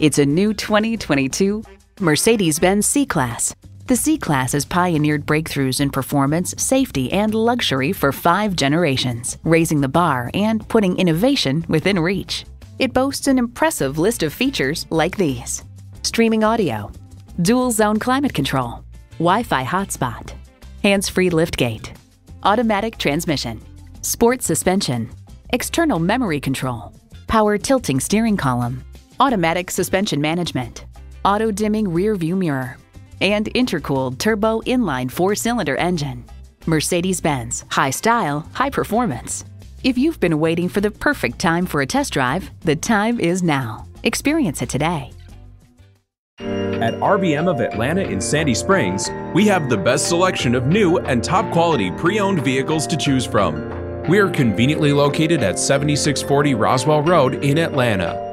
It's a new 2022 Mercedes-Benz C-Class. The C-Class has pioneered breakthroughs in performance, safety, and luxury for 5 generations, raising the bar and putting innovation within reach. It boasts an impressive list of features like these: streaming audio, dual-zone climate control, Wi-Fi hotspot, hands-free liftgate, automatic transmission, sport suspension, external memory control, power tilting steering column, automatic suspension management, auto-dimming rear-view mirror, and intercooled turbo inline 4-cylinder engine. Mercedes-Benz, high style, high performance. If you've been waiting for the perfect time for a test drive, the time is now. Experience it today. At RBM of Atlanta in Sandy Springs, we have the best selection of new and top quality pre-owned vehicles to choose from. We are conveniently located at 7640 Roswell Road in Atlanta.